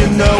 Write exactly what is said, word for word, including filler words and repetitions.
you know